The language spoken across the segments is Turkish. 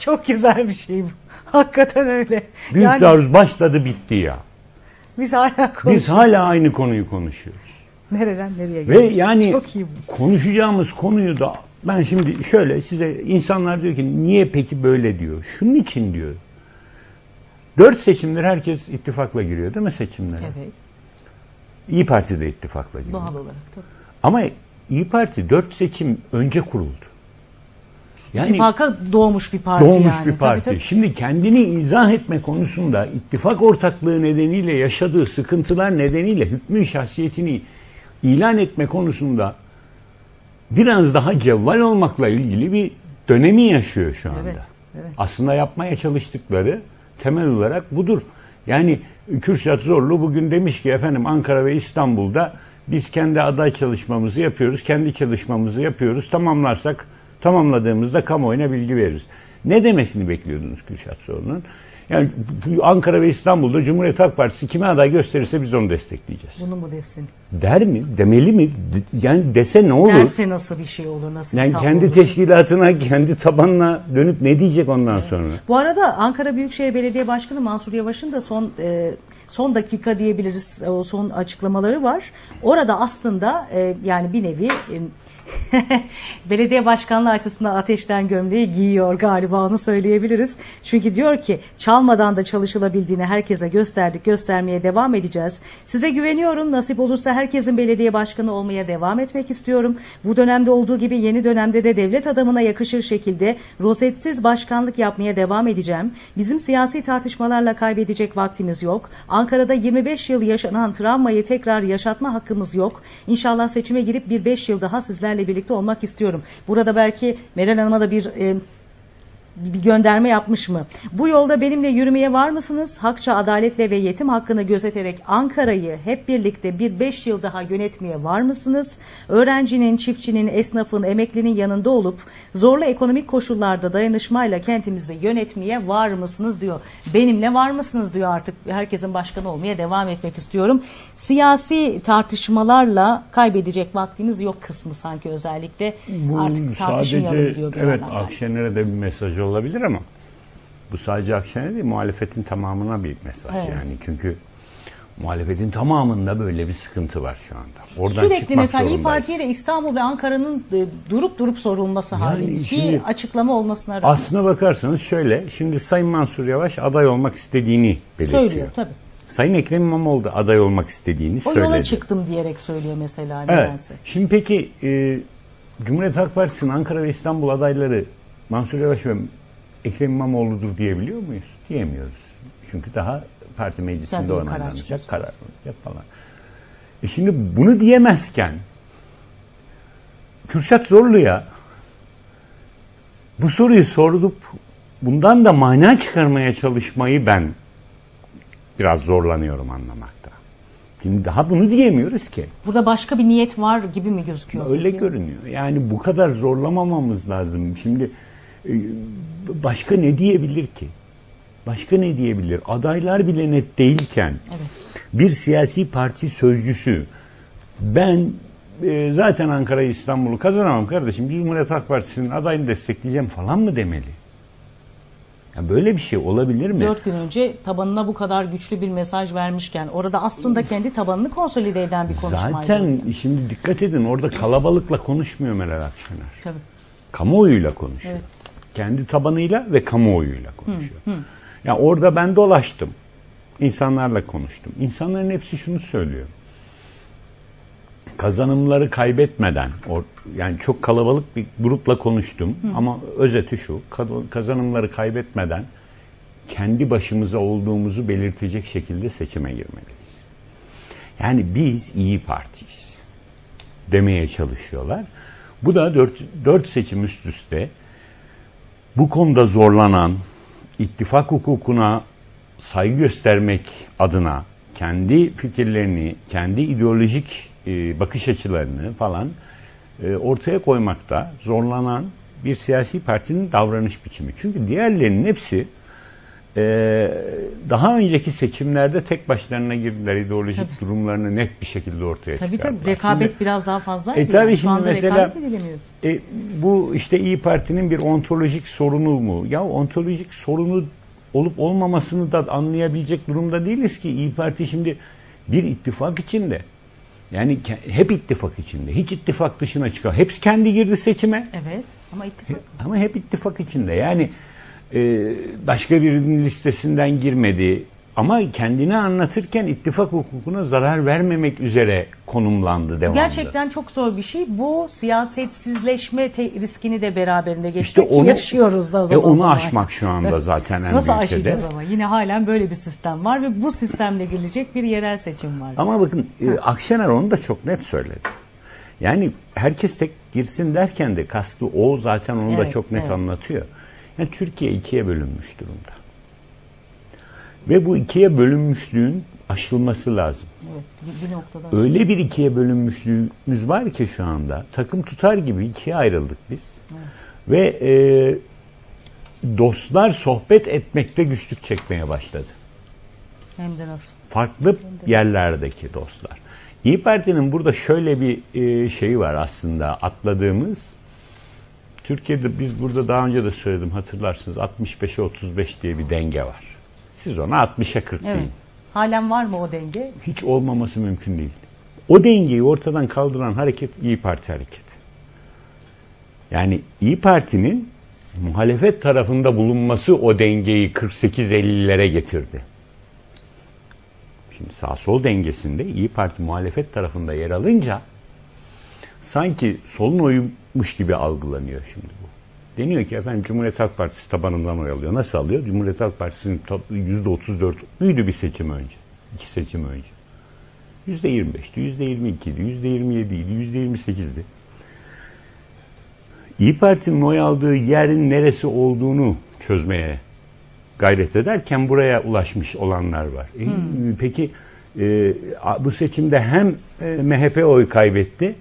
Çok güzel bir şey bu. Hakikaten öyle. Büyük yani, taarruz başladı bitti ya. Biz hala konuşuyoruz. Biz hala aynı konuyu konuşuyoruz. Nereden nereye geldik? Ve yani çok iyi bu. Konuşacağımız konuyu da ben şimdi şöyle size, insanlar diyor ki niye peki böyle diyor. Şunun için diyor. 4 seçimdir herkes ittifakla giriyor değil mi seçimlere? Evet. İyi Parti de ittifakla giriyor. Doğal olarak tabii. Ama İyi Parti 4 seçim önce kuruldu. Yani İttifaka doğmuş bir parti yani. Doğmuş bir parti. Tabii, tabii. Şimdi kendini izah etme konusunda ittifak ortaklığı nedeniyle yaşadığı sıkıntılar nedeniyle hükmün şahsiyetini ilan etme konusunda biraz daha cevval olmakla ilgili bir dönemi yaşıyor şu anda. Evet, evet. Aslında yapmaya çalıştıkları temel olarak budur. Yani Kürşat Zorlu bugün demiş ki efendim Ankara ve İstanbul'da biz kendi aday çalışmamızı yapıyoruz, kendi çalışmamızı yapıyoruz. Tamamlarsak, tamamladığımızda kamuoyuna bilgi veririz. Ne demesini bekliyordunuz Kürşat Zorlu'nun? Yani Ankara ve İstanbul'da Cumhuriyet Halk Partisi kime aday gösterirse biz onu destekleyeceğiz. Bunu mu desin? Der mi? Demeli mi? Yani dese ne olur? Derse nasıl bir şey olur? Nasıl yani kendi olur? Teşkilatına, kendi tabanına dönüp ne diyecek ondan evet. sonra? Bu arada Ankara Büyükşehir Belediye Başkanı Mansur Yavaş'ın da son dakika diyebiliriz o son açıklamaları var. Orada aslında yani bir nevi belediye başkanlığı açısından ateşten gömleği giyiyor galiba, onu söyleyebiliriz. Çünkü diyor ki çalmadan da çalışılabildiğini herkese gösterdik, göstermeye devam edeceğiz. Size güveniyorum, nasip olursa herkesin belediye başkanı olmaya devam etmek istiyorum. Bu dönemde olduğu gibi yeni dönemde de devlet adamına yakışır şekilde rozetsiz başkanlık yapmaya devam edeceğim. Bizim siyasi tartışmalarla kaybedecek vaktimiz yok. Ankara'da 25 yıl yaşanan travmayı tekrar yaşatma hakkımız yok. İnşallah seçime girip bir 5 yıl daha sizlerle birlikte olmak istiyorum. Burada belki Meral Hanım'a da bir gönderme yapmış mı? Bu yolda benimle yürümeye var mısınız? Hakça, adaletle ve yetim hakkını gözeterek Ankara'yı hep birlikte bir 5 yıl daha yönetmeye var mısınız? Öğrencinin, çiftçinin, esnafın, emeklinin yanında olup zorlu ekonomik koşullarda dayanışmayla kentimizi yönetmeye var mısınız diyor. Benimle var mısınız diyor, artık herkesin başkanı olmaya devam etmek istiyorum. Siyasi tartışmalarla kaybedecek vaktimiz yok kısmı sanki özellikle. Bu artık tartışmayalım diyor. Evet, Akşener'e de bir mesaj olabilir ama bu sadece Akşener değil, muhalefetin tamamına bir mesaj evet. yani çünkü muhalefetin tamamında böyle bir sıkıntı var şu anda. Oradan sürekli mesela İYİ Parti'ye de İstanbul ve Ankara'nın durup sorulması yani halinde ki açıklama olmasına rağmen. Aslına bakarsanız şöyle, şimdi Sayın Mansur Yavaş aday olmak istediğini belirtiyor. Söylüyor tabii. Sayın Ekrem İmamoğlu da aday olmak istediğini söyledi. O yola çıktım diyerek söylüyor mesela nedense. Evet. Şimdi peki Cumhuriyet Halk Partisi'nin Ankara ve İstanbul adayları Mansur Yavaş ve Ekrem İmamoğlu'dur diyebiliyor muyuz? Diyemiyoruz. Çünkü daha parti meclisinde onaylanacak, karar olacak falan. Şimdi bunu diyemezken Kürşat Zorlu'ya bu soruyu sorup bundan da mana çıkarmaya çalışmayı ben biraz zorlanıyorum anlamakta. Şimdi daha bunu diyemiyoruz ki. Burada başka bir niyet var gibi mi gözüküyor? Öyle peki? Görünüyor. Yani bu kadar zorlamamamız lazım. Şimdi başka ne diyebilir ki? Başka ne diyebilir? Adaylar bile net değilken evet. bir siyasi parti sözcüsü ben zaten Ankara'yı İstanbul'u kazanamam kardeşim, Cumhuriyet Halk Partisi'nin adayını destekleyeceğim falan mı demeli? Ya böyle bir şey olabilir mi? 4 gün önce tabanına bu kadar güçlü bir mesaj vermişken orada aslında kendi tabanını konsolide eden bir konuşmaydı. Zaten yani. Şimdi dikkat edin, orada kalabalıkla konuşmuyor Meral Akşener. Tabii. Kamuoyuyla konuşuyor. Evet. Kendi tabanıyla ve kamuoyuyla konuşuyor. Ya yani orada ben dolaştım. İnsanlarla konuştum. İnsanların hepsi şunu söylüyor. Kazanımları kaybetmeden, yani çok kalabalık bir grupla konuştum ama özeti şu, kazanımları kaybetmeden kendi başımıza olduğumuzu belirtecek şekilde seçime girmeliyiz. Yani biz iyi partiyiz demeye çalışıyorlar. Bu da 4 seçim üst üste bu konuda zorlanan, ittifak hukukuna saygı göstermek adına kendi fikirlerini, kendi ideolojik bakış açılarını falan ortaya koymakta zorlanan bir siyasi partinin davranış biçimi. Çünkü diğerlerinin hepsi Daha önceki seçimlerde tek başlarına girdiler, ideolojik tabii. durumlarını net bir şekilde ortaya çıkardılar. Tabii rekabet şimdi, biraz daha fazla. Tabii şimdi mesela bu işte İyi Parti'nin bir ontolojik sorunu mu? Ya ontolojik sorunu olup olmamasını da anlayabilecek durumda değiliz ki. İyi Parti şimdi bir ittifak içinde. Yani hep ittifak içinde. Hiç ittifak dışına çıkar. Hepsi kendi girdi seçime. Evet ama ittifak. Ama hep ittifak içinde. Yani başka birinin listesinden girmedi ama kendini anlatırken ittifak hukukuna zarar vermemek üzere konumlandı devamlı. Gerçekten çok zor bir şey. Bu siyasetsizleşme riskini de beraberinde geçtik. İşte onu, yaşıyoruz da zaman. Onu aşmak şu anda zaten en nasıl aşacağız ama? Yine halen böyle bir sistem var ve bu sistemle gelecek bir yerel seçim var. Ama bakın Akşener onu da çok net söyledi. Yani herkes tek girsin derken de kastı o zaten, onu evet, da çok net evet. anlatıyor. Yani Türkiye ikiye bölünmüş durumda. Ve bu ikiye bölünmüşlüğün aşılması lazım. Evet, bir noktadan sonra. Öyle bir ikiye bölünmüşlüğümüz var ki şu anda takım tutar gibi ikiye ayrıldık biz. Evet. Ve dostlar sohbet etmekte güçlük çekmeye başladı. Hem de nasıl? Farklı de yerlerdeki dostlar. İYİ Parti'nin burada şöyle bir şeyi var aslında atladığımız. Türkiye'de biz burada daha önce de söyledim, hatırlarsınız, 65'e 35 diye bir denge var. Siz ona 60'a 40 evet. deyin. Halen var mı o denge? Hiç olmaması mümkün değil. O dengeyi ortadan kaldıran hareket İyi Parti hareketi. Yani İyi Parti'nin muhalefet tarafında bulunması o dengeyi 48-50'lere getirdi. Şimdi sağ sol dengesinde İyi Parti muhalefet tarafında yer alınca sanki solun oymuş gibi algılanıyor şimdi bu. Deniyor ki efendim Cumhuriyet Halk Partisi tabanından oy alıyor. Nasıl alıyor? Cumhuriyet Halk Partisi'nin %34'lüydü bir seçim önce. İki seçim önce. %25'ti, %22'ydi, %27'ydi, %28'di. İyi Parti'nin oy aldığı yerin neresi olduğunu çözmeye gayret ederken buraya ulaşmış olanlar var. Peki bu seçimde hem MHP oy kaybetti,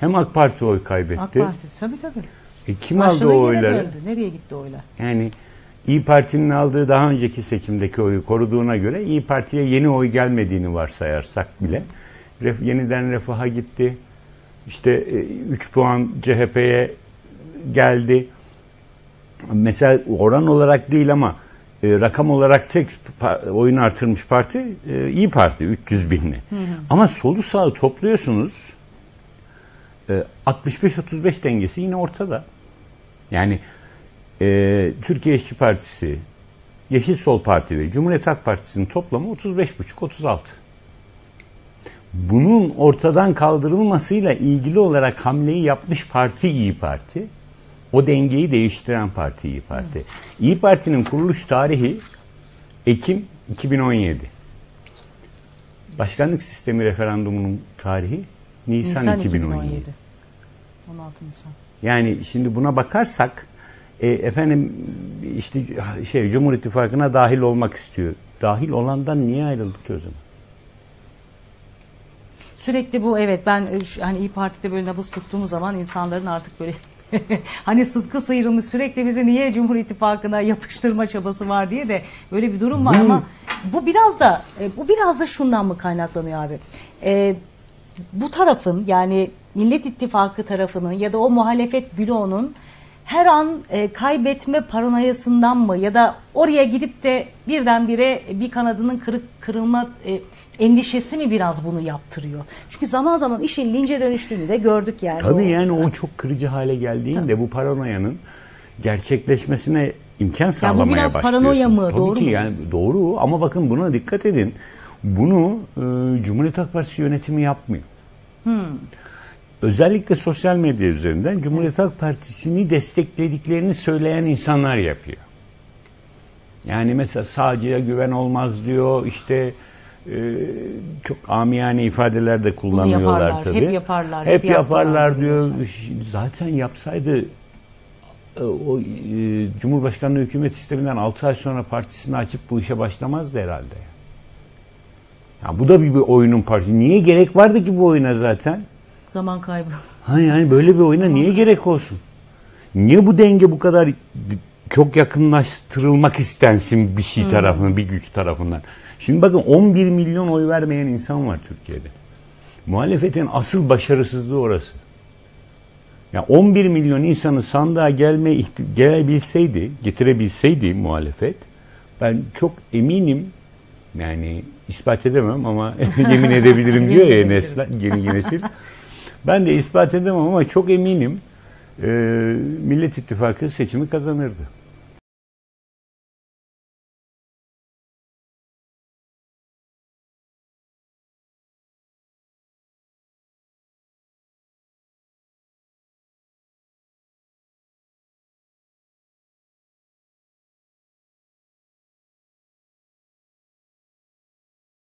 hem AK Parti oy kaybetti. AK Parti tabii tabii. Kim başladığı aldı o oyları? Böldü. Nereye gitti oylar? Yani İyi Parti'nin aldığı daha önceki seçimdeki oyu koruduğuna göre İyi Parti'ye yeni oy gelmediğini varsayarsak bile yeniden Refah'a gitti. İşte 3 puan CHP'ye geldi. Mesela oran olarak değil ama rakam olarak tek oyunu artırmış parti İyi Parti 300.000'li. Ama solu sağı topluyorsunuz. 65-35 dengesi yine ortada. Yani Türkiye İşçi Partisi, Yeşil Sol Parti ve Cumhuriyet Halk Partisi'nin toplamı 35,5-36. Bunun ortadan kaldırılmasıyla ilgili olarak hamleyi yapmış parti İyi Parti. O dengeyi değiştiren parti İyi Parti. İyi Parti'nin kuruluş tarihi Ekim 2017. Başkanlık sistemi referandumunun tarihi Nisan 2017. 16 Nisan. Yani şimdi buna bakarsak efendim işte Cumhur İttifakı'na dahil olmak istiyor. Dahil olandan niye ayrıldık ki o zaman? Sürekli bu evet ben hani İYİ Parti'de böyle nabız tuttuğumuz zaman insanların artık böyle hani sıtkı sıyrılmış sürekli bizi niye Cumhur İttifakı'na yapıştırma çabası var diye de böyle bir durum var ama bu biraz da şundan mı kaynaklanıyor abi? Bu tarafın yani Millet İttifakı tarafının ya da o muhalefet bloğunun her an kaybetme paranoyasından mı ya da oraya gidip de birdenbire bir kanadının kırılma endişesi mi biraz bunu yaptırıyor? Çünkü zaman zaman işin lince dönüştüğünü de gördük yani. Tabii yani o çok kırıcı hale geldiğinde tabii. bu paranoyanın gerçekleşmesine imkan sağlamaya başlıyorsunuz. Bu biraz paranoya mı? Tabii doğru ki mu? Yani doğru ama bakın buna dikkat edin. Bunu Cumhuriyet Halk Partisi yönetimi yapmıyor. Özellikle sosyal medya üzerinden Cumhuriyet Halk Partisi'ni desteklediklerini söyleyen insanlar yapıyor. Yani mesela sağcıya güven olmaz diyor, işte çok amiyane ifadeler de kullanıyorlar yaparlar, tabii. Hep yaparlar diyor. Zaten yapsaydı o Cumhurbaşkanlığı hükümet sisteminden 6 ay sonra partisini açıp bu işe başlamazdı herhalde. Ya bu da bir oyunun parçası. Niye gerek vardı ki bu oyuna zaten? Zaman kaybı. Hayır yani böyle bir oyuna niye gerek olsun? Niye bu denge bu kadar çok yakınlaştırılmak istensin bir şey tarafından, bir güç tarafından. Şimdi bakın 11 milyon oy vermeyen insan var Türkiye'de. Muhalefetin asıl başarısızlığı orası. Yani 11 milyon insanı sandığa getirebilseydi muhalefet, ben çok eminim, yani ispat edemem ama yemin edebilirim diyor ya nesil. Ben de ispat edemem ama çok eminim Millet İttifakı seçimi kazanırdı.